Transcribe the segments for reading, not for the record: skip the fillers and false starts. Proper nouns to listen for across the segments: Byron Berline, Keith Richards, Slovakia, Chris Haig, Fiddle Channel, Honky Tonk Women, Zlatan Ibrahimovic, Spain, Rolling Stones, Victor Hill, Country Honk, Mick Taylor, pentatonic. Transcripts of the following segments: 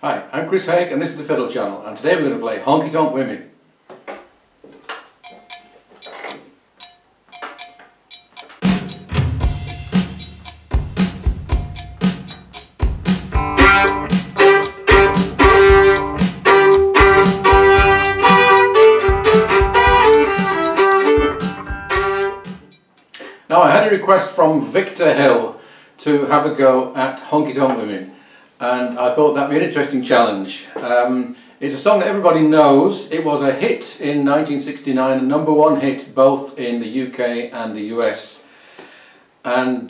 Hi, I'm Chris Haig and this is the Fiddle Channel, and today we're going to play Honky Tonk Women. Now, I had a request from Victor Hill to have a go at Honky Tonk Women, and I thought that'd be an interesting challenge. It's a song that everybody knows. It was a hit in 1969, a #1 hit both in the UK and the US. And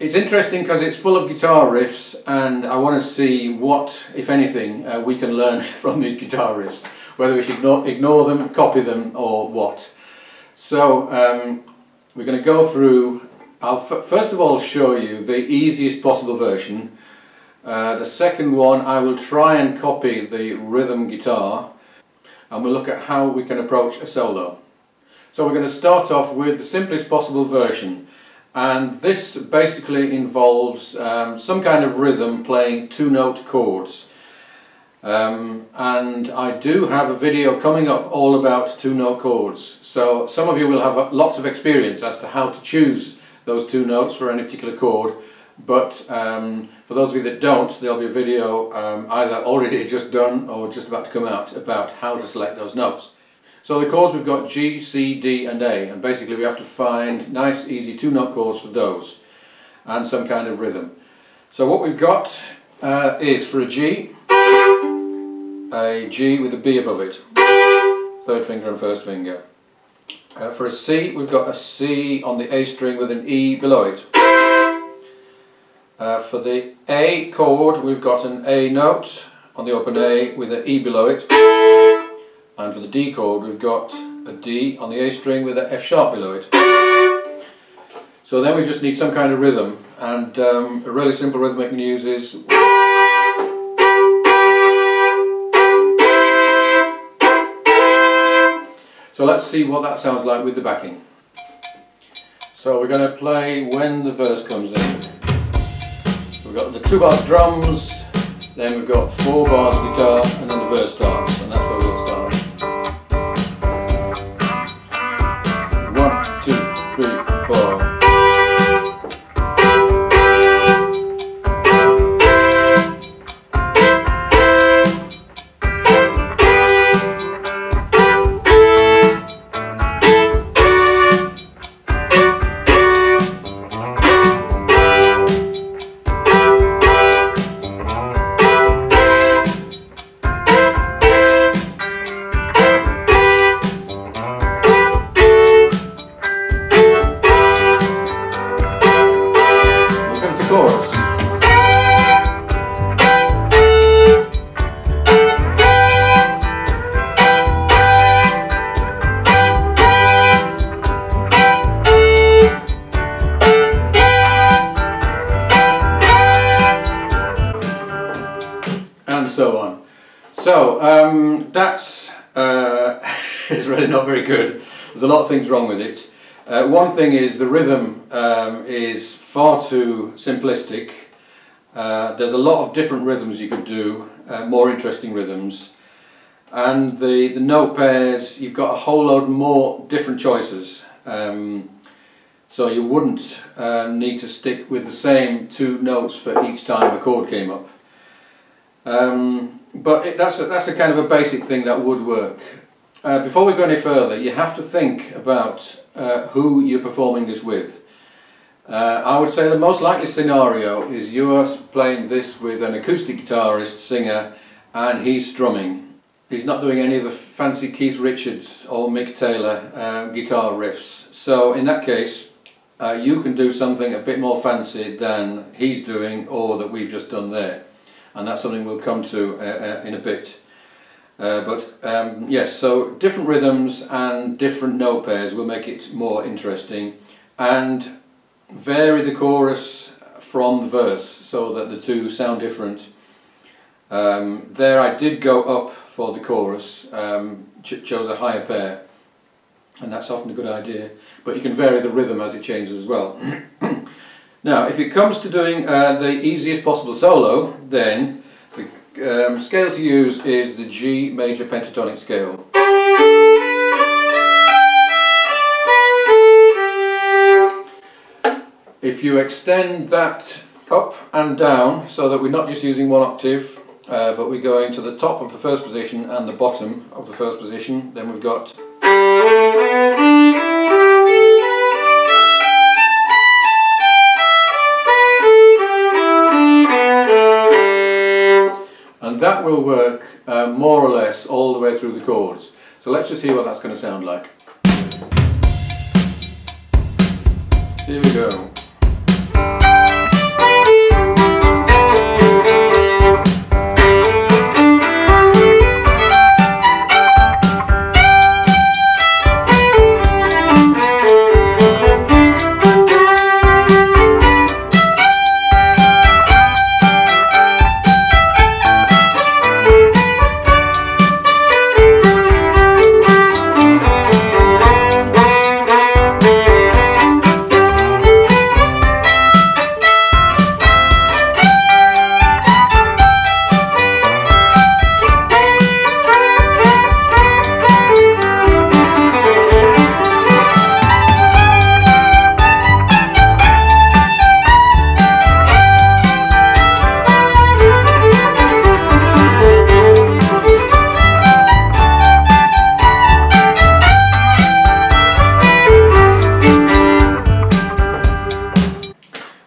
it's interesting because it's full of guitar riffs, and I want to see what, if anything, we can learn from these guitar riffs, whether we should ignore them, copy them, or what. So we're going to go through. I'll first of all show you the easiest possible version. The second one I will try and copy the rhythm guitar, and we'll look at how we can approach a solo. So we're going to start off with the simplest possible version, and this basically involves some kind of rhythm playing two-note chords. And I do have a video coming up all about two-note chords, so some of you will have lots of experience as to how to choose those two notes for any particular chord. But for those of you that don't, there'll be a video either already just done or just about to come out about how to select those notes. So the chords, we've got G, C, D and A, and basically we have to find nice easy two-note chords for those and some kind of rhythm. So what we've got is for a G with a B above it, third finger and first finger. For a C, we've got a C on the A string with an E below it. For the A chord, we've got an A note on the open A with an E below it, and for the D chord, we've got a D on the A string with an F sharp below it. So then we just need some kind of rhythm, and a really simple rhythm we can use is so let's see what that sounds like with the backing. So we're going to play when the verse comes in. We've got the 2-bar drums, then we've got 4 bars of guitar, and then the verse starts, and that's where we'll start. 's wrong with it. One thing is the rhythm is far too simplistic. There's a lot of different rhythms you could do, more interesting rhythms, and the note pairs, you've got a whole load more different choices, so you wouldn't need to stick with the same two notes for each time a chord came up. But that's a kind of a basic thing that would work. Before we go any further, you have to think about who you're performing this with. I would say the most likely scenario is you're playing this with an acoustic guitarist, singer, and he's strumming. He's not doing any of the fancy Keith Richards or Mick Taylor guitar riffs. So in that case, you can do something a bit more fancy than he's doing or that we've just done there. And that's something we'll come to in a bit. Yes, so different rhythms and different note pairs will make it more interesting, and vary the chorus from the verse so that the two sound different. There I did go up for the chorus, chose a higher pair, and that's often a good idea, but you can vary the rhythm as it changes as well. Now if it comes to doing the easiest possible solo, then The scale to use is the G major pentatonic scale. If you extend that up and down so that we're not just using one octave, but we're going to the top of the first position and the bottom of the first position, then we've got. And that will work more or less all the way through the chords. So let's just hear what that's going to sound like. Here we go.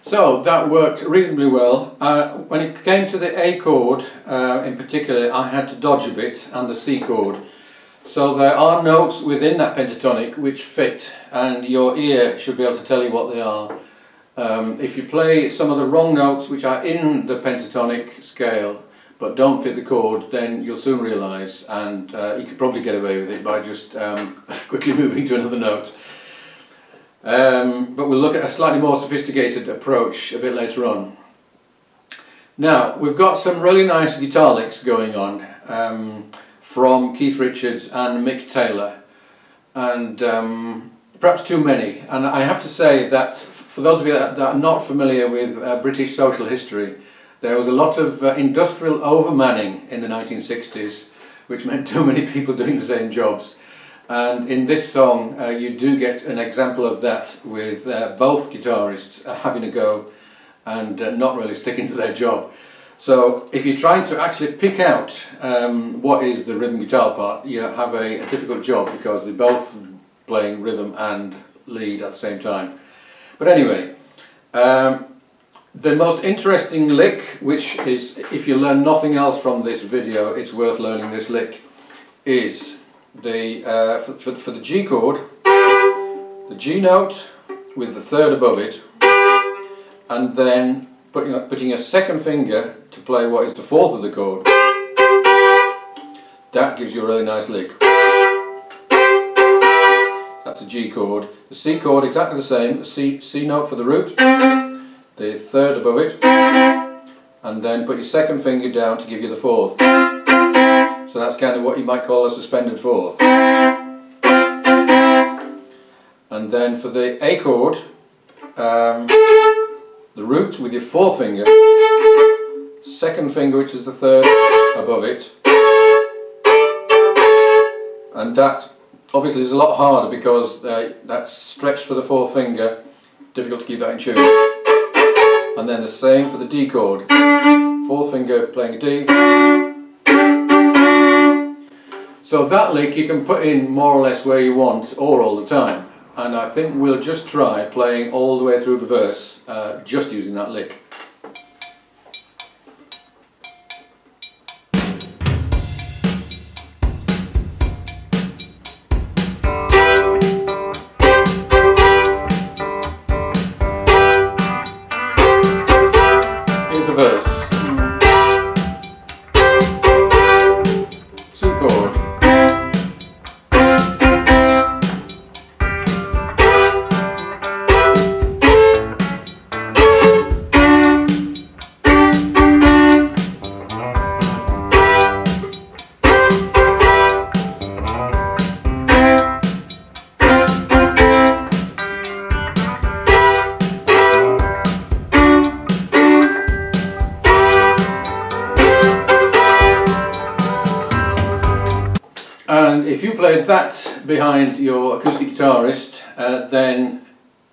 So that worked reasonably well. When it came to the A chord in particular, I had to dodge a bit, and the C chord. So there are notes within that pentatonic which fit, and your ear should be able to tell you what they are. If you play some of the wrong notes which are in the pentatonic scale but don't fit the chord, then you'll soon realise, and you could probably get away with it by just quickly moving to another note. But we'll look at a slightly more sophisticated approach a bit later on. Now, we've got some really nice guitar licks going on from Keith Richards and Mick Taylor, and perhaps too many. And I have to say that for those of you that are not familiar with British social history, there was a lot of industrial overmanning in the 1960s, which meant too many people doing the same jobs. And in this song you do get an example of that, with both guitarists having a go and not really sticking to their job. So if you're trying to actually pick out what is the rhythm guitar part, you have a difficult job, because they're both playing rhythm and lead at the same time. But anyway, the most interesting lick, which is, if you learn nothing else from this video, it's worth learning this lick, is the for the G chord, the G note with the third above it, and then putting a second finger to play what is the fourth of the chord. That gives you a really nice lick. That's the G chord. The C chord, exactly the same. The C note for the root, the third above it, and then put your second finger down to give you the fourth. So that's kind of what you might call a suspended fourth. And then for the A chord, the root with your fourth finger, second finger which is the third above it. And that obviously is a lot harder, because that's stretched for the fourth finger, difficult to keep that in tune. And then the same for the D chord, fourth finger playing D. So that lick you can put in more or less where you want, or all the time. And I think we'll just try playing all the way through the verse just using that lick. Here's the verse. And if you played that behind your acoustic guitarist, then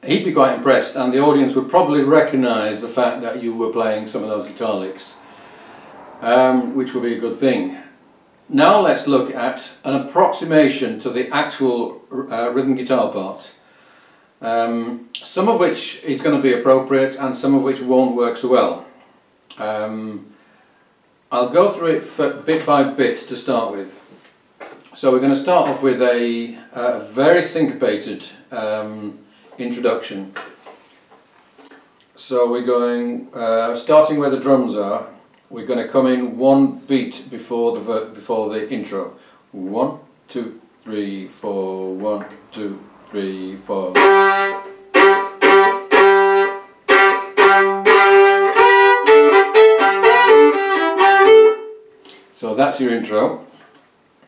he'd be quite impressed, and the audience would probably recognise the fact that you were playing some of those guitar licks, which would be a good thing. Now let's look at an approximation to the actual rhythm guitar part, some of which is going to be appropriate and some of which won't work so well. I'll go through it for bit by bit to start with. So we're going to start off with a very syncopated introduction. So we're going, starting where the drums are, we're going to come in one beat before the intro. 1, 2, 3, 4, 1, 2, 3, 4. So that's your intro.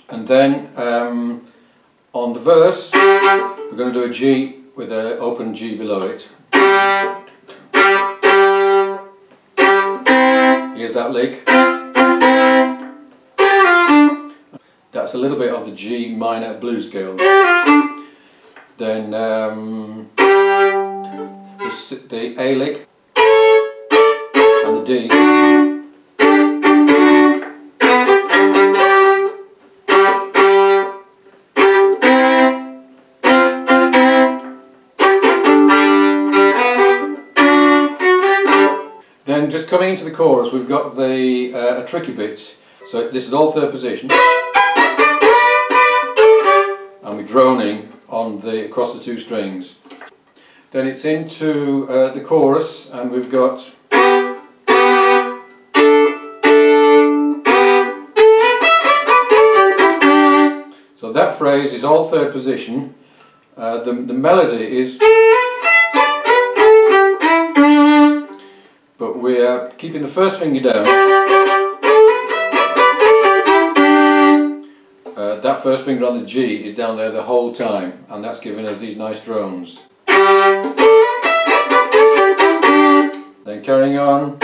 And then on the verse, we're going to do a G with an open G below it. Here's that lick. That's a little bit of the G minor blues scale. Then the A lick and the D. Just coming into the chorus, we've got the tricky bits. So this is all third position, and we're droning on the across the two strings. Then it's into the chorus, and we've got so that phrase is all third position. The melody is. But we're keeping the first finger down. That first finger on the G is down there the whole time, and that's giving us these nice drones. Then carrying on.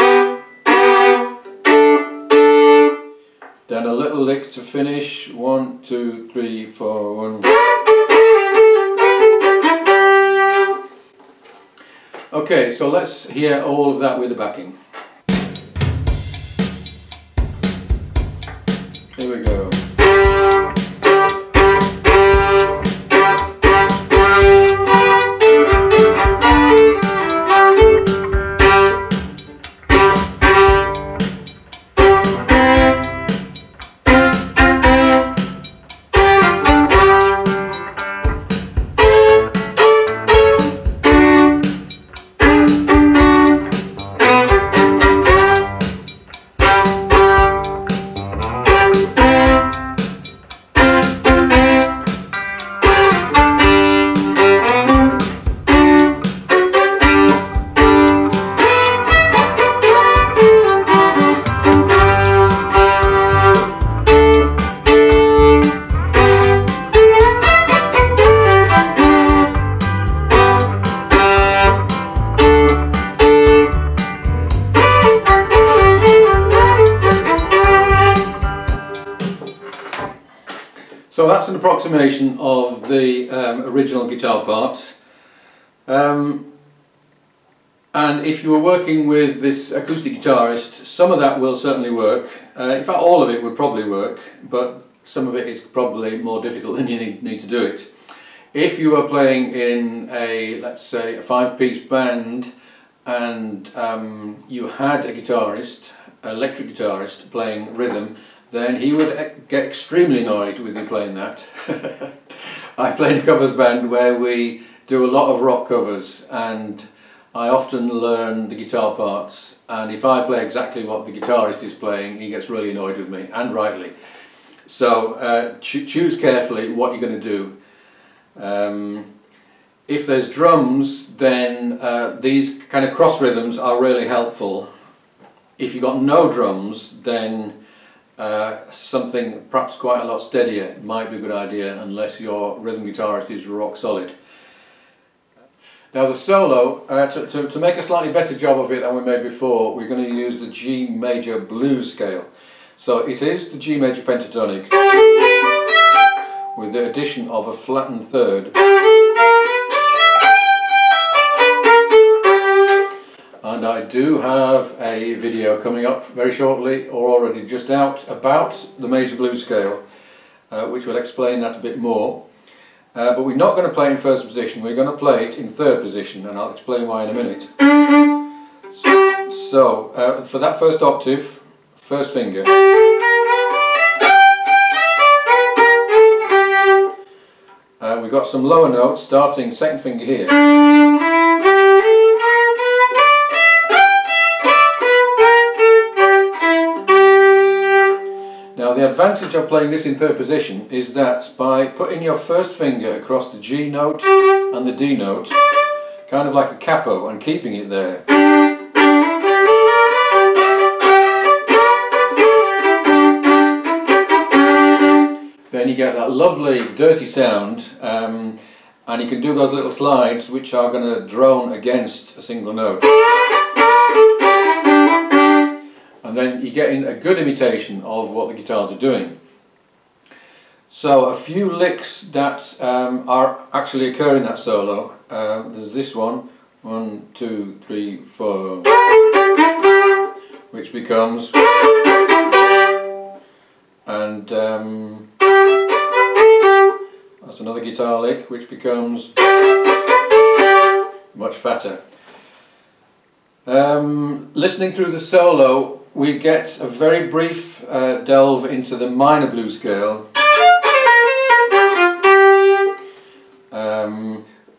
Then a little lick to finish. 1, 2, 3, 4, 1. Okay, so let's hear all of that with the backing. Here we go. So that's an approximation of the original guitar part, and if you were working with this acoustic guitarist, some of that will certainly work. In fact, all of it would probably work, but some of it is probably more difficult than you need to do it. If you were playing in a, let's say, a 5-piece band, and you had a guitarist, an electric guitarist, playing rhythm, then he would get extremely annoyed with you playing that. I played a covers band where we do a lot of rock covers, and I often learn the guitar parts, and if I play exactly what the guitarist is playing, he gets really annoyed with me, and rightly. So choose carefully what you're going to do. If there's drums, then these kind of cross rhythms are really helpful. If you've got no drums, then something perhaps quite a lot steadier might be a good idea, unless your rhythm guitarist is rock solid. Now the solo, to make a slightly better job of it than we made before, we're going to use the G major blues scale. So it is the G major pentatonic, with the addition of a flattened third. And I do have a video coming up very shortly, or already just out, about the major blues scale, which will explain that a bit more. But we're not going to play it in first position, we're going to play it in third position, and I'll explain why in a minute. So, for that first octave, first finger. We've got some lower notes starting second finger here. The advantage of playing this in third position is that by putting your first finger across the G note and the D note, kind of like a capo, and keeping it there, then you get that lovely dirty sound, and you can do those little slides which are going to drone against a single note. And then you're getting a good imitation of what the guitars are doing. So a few licks that are actually occurring in that solo. There's this one, 1, 2, 3, 4, which becomes, and that's another guitar lick which becomes much fatter. Listening through the solo, we get a very brief delve into the minor blues scale.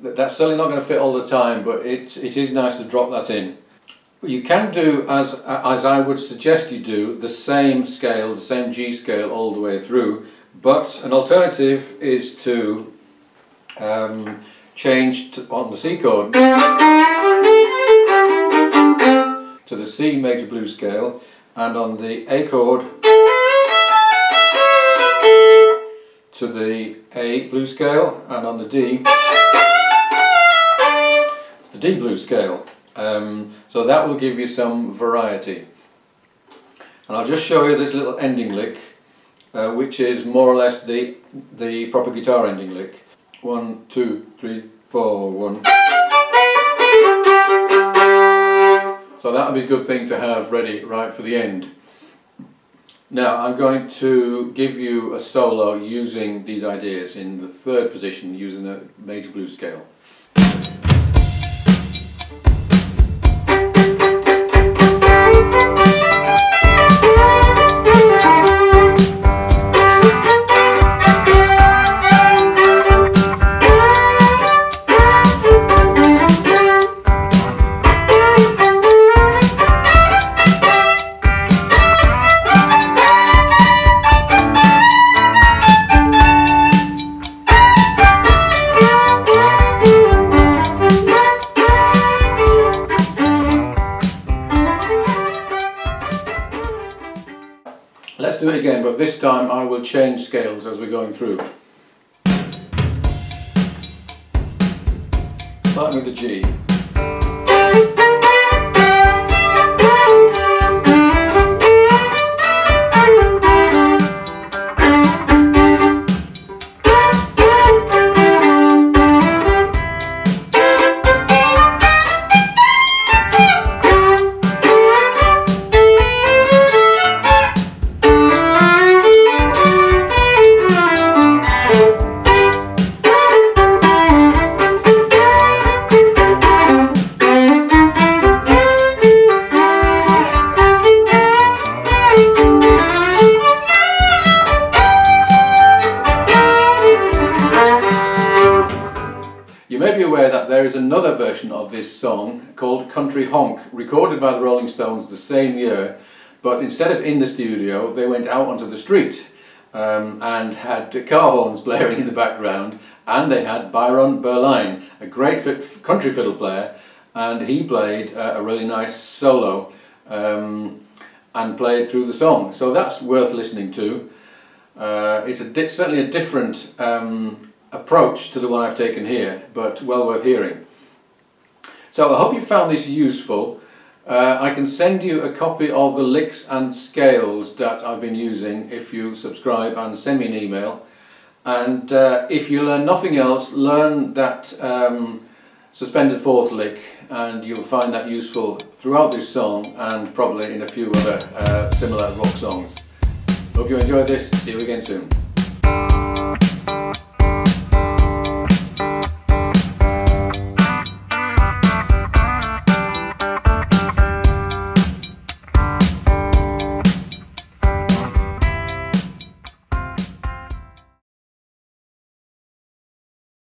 That's certainly not going to fit all the time, but it is nice to drop that in. You can do, as I would suggest you do, the same scale, the same G scale all the way through, but an alternative is to change on the C chord to the C major blues scale, and on the A chord to the A blues scale, and on the D to the D blues scale. So that will give you some variety. And I'll just show you this little ending lick, which is more or less the proper guitar ending lick. 1, 2, 3, 4, 1. So that would be a good thing to have ready right for the end. Now I'm going to give you a solo using these ideas in the third position, using the major blues scale. Let's do it again, but this time I will change scales as we're going through. Starting with the G. There is another version of this song called Country Honk, recorded by the Rolling Stones the same year, but instead of in the studio they went out onto the street and had car horns blaring in the background, and they had Byron Berline, a great country fiddle player, and he played a really nice solo and played through the song, so that's worth listening to. It's certainly a different approach to the one I've taken here, but well worth hearing. So I hope you found this useful. I can send you a copy of the licks and scales that I've been using if you subscribe and send me an email. And if you learn nothing else, learn that suspended fourth lick, and you'll find that useful throughout this song and probably in a few other similar rock songs. Hope you enjoyed this. See you again soon.